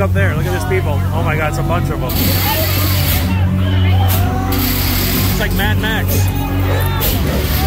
Up there, look at these people. Oh my god, it's a bunch of them. It's like Mad Max.